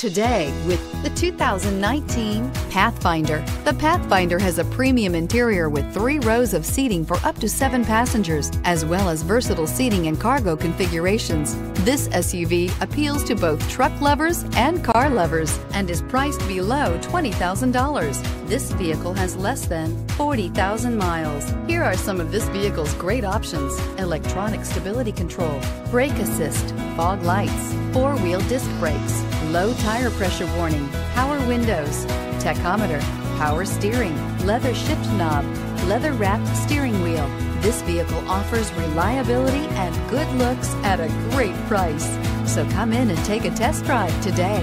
today with the 2019 Pathfinder. The Pathfinder has a premium interior with 3 rows of seating for up to 7 passengers, as well as versatile seating and cargo configurations. This SUV appeals to both truck lovers and car lovers and is priced below $20,000. This vehicle has less than 40,000 miles. Here are some of this vehicle's great options: electronic stability control, brake assist, fog lights, 4-wheel disc brakes, low tire pressure warning, power windows, tachometer, power steering, leather shift knob, leather-wrapped steering wheel. This vehicle offers reliability and good looks at a great price. So come in and take a test drive today.